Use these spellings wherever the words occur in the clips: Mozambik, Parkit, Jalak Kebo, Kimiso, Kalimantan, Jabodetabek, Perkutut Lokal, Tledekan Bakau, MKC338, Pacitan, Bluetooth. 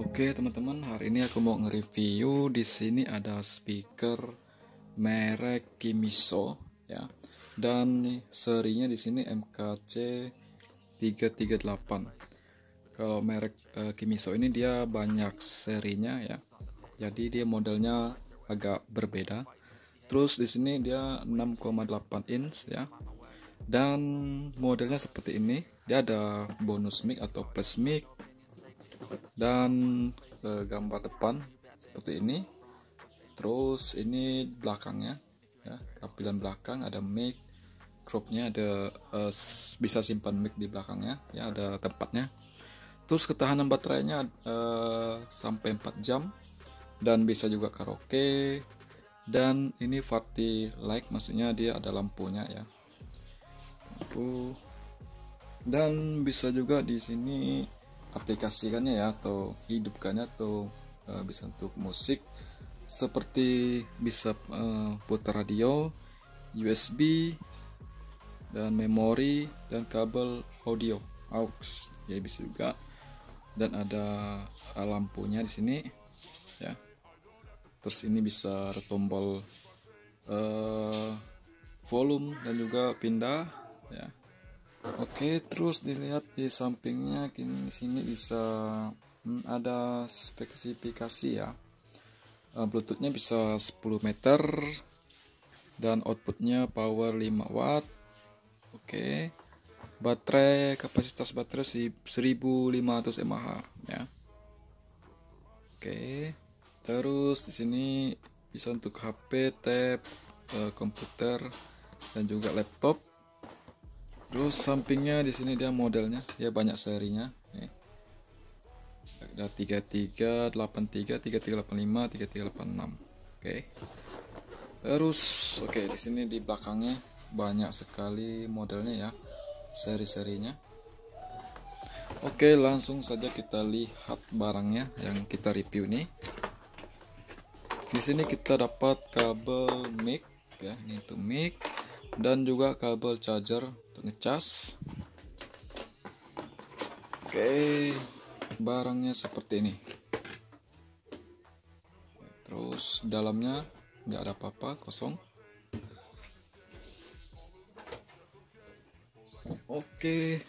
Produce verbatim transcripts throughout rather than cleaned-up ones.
Oke teman-teman, hari ini aku mau nge-review. Di sini ada speaker merek Kimiso ya. Dan serinya di sini M K C tiga tiga delapan. Kalau merek e, Kimiso ini dia banyak serinya ya. Jadi dia modelnya agak berbeda. Terus di sini dia enam koma delapan inch ya. Dan modelnya seperti ini. Dia ada bonus mic atau plus mic. Dan eh, gambar depan seperti ini. Terus ini belakangnya ya, tampilan belakang ada mic, cropnya ada eh, bisa simpan mic di belakangnya ya, ada tempatnya. Terus ketahanan baterainya eh, sampai empat jam dan bisa juga karaoke. Dan ini party light, maksudnya dia ada lampunya ya, lampu. Dan bisa juga di sini aplikasikannya ya, atau hidupkannya, atau uh, bisa untuk musik seperti bisa uh, putar radio, U S B, dan memori, dan kabel audio aux ya, bisa juga. Dan ada uh, lampunya di sini ya. Terus ini bisa tombol uh, volume dan juga pindah ya. Oke, terus dilihat di sampingnya, kini sini bisa hmm, ada spesifikasi ya. Uh, Bluetoothnya bisa sepuluh meter dan outputnya power lima watt. Oke, baterai, kapasitas baterai si seribu lima ratus mAh ya. Oke, terus di sini bisa untuk H P, tab, uh, komputer, dan juga laptop. Terus sampingnya di sini dia modelnya, dia banyak serinya. Nih. Ada tiga tiga delapan tiga, tiga tiga delapan lima, tiga tiga delapan enam. Oke. Terus oke, okay, di sini di belakangnya banyak sekali modelnya ya, seri-serinya. Oke, okay, langsung saja kita lihat barangnya yang kita review nih. Di sini kita dapat kabel mic ya, ini tuh mic, dan juga kabel charger untuk ngecas. Oke, barangnya seperti ini. Terus dalamnya nggak ada apa-apa, kosong. Oke,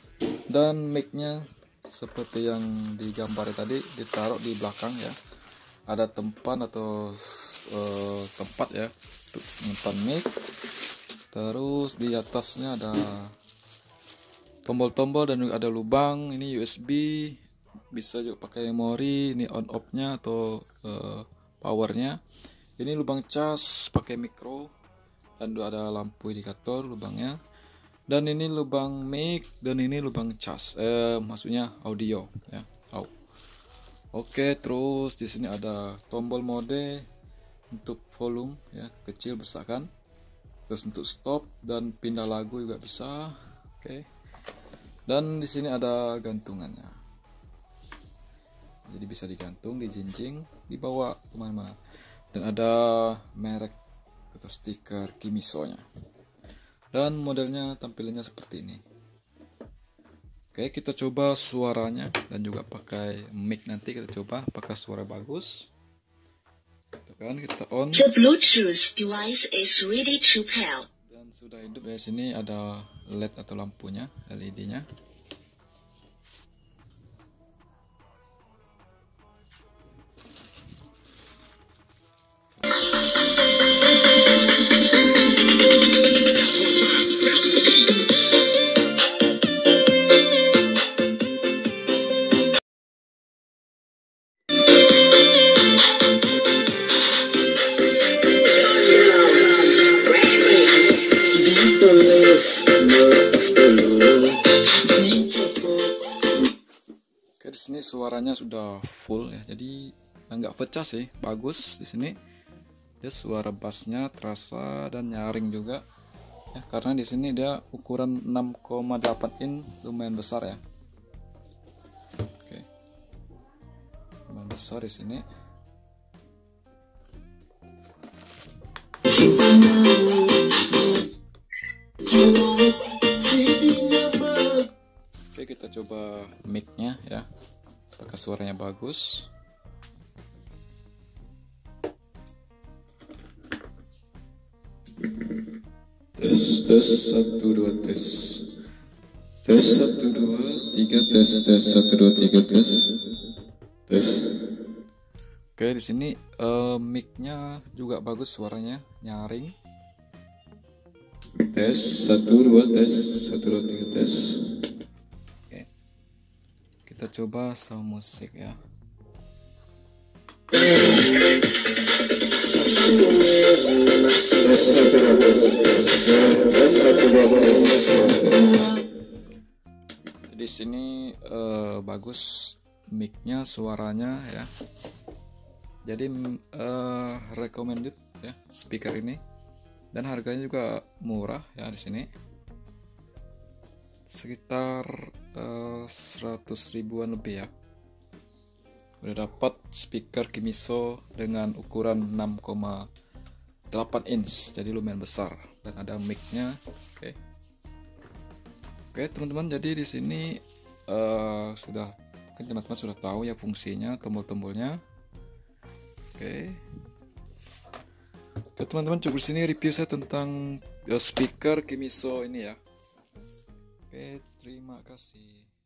dan mic-nya seperti yang digambar tadi, ditaruh di belakang ya. Ada tempat atau uh, tempat ya untuk nyimpan mic. Terus di atasnya ada tombol-tombol dan juga ada lubang. Ini U S B, bisa juga pakai memori. Ini on off-nya atau uh, powernya. Ini lubang cas pakai mikro, dan juga ada lampu indikator lubangnya. Dan ini lubang mic, dan ini lubang cas, eh, maksudnya audio ya. Au. Oke, terus di sini ada tombol mode untuk volume ya, kecil besar kan. Terus untuk stop dan pindah lagu juga bisa. Oke. Okay. Dan di sini ada gantungannya. Jadi bisa digantung, dijinjing, dibawa kemana-mana. Dan ada merek atau stiker Kimiso-nya. Dan modelnya tampilannya seperti ini. Oke, okay, kita coba suaranya dan juga pakai mic, nanti kita coba apakah suara bagus. Kan kita on. The Bluetooth device is ready to pair. Dan sudah hidup ya, sini ada L E D atau lampunya, L E D-nya. Oke, di sini suaranya sudah full ya, jadi nggak pecah sih, bagus di sini. Dia suara bassnya terasa dan nyaring juga ya, karena di sini dia ukuran enam koma delapan inch, lumayan besar ya. Oke, lumayan besar di sini. Oke, kita coba mic-nya ya, apakah suaranya bagus. tes satu dua tes tes satu dua tiga tes tes satu dua tiga tes tes. Oke, di sini uh, mic-nya juga bagus, suaranya nyaring. Tes satu dua tes satu dua tiga tes. Oke, kita coba sound musik ya. Di sini uh, bagus mic-nya, suaranya ya. Jadi uh, recommended ya speaker ini, dan harganya juga murah ya di sini. Sekitar uh, seratus ribuan lebih ya. Udah dapat speaker Kimiso dengan ukuran enam koma delapan inch, jadi lumayan besar, dan ada mic-nya. Oke, oke teman-teman, jadi di sini uh, sudah, kan teman-teman sudah tahu ya fungsinya, tombol-tombolnya. Oke, oke teman-teman, cukup di sini review saya tentang uh, speaker Kimiso ini ya. Oke, terima kasih.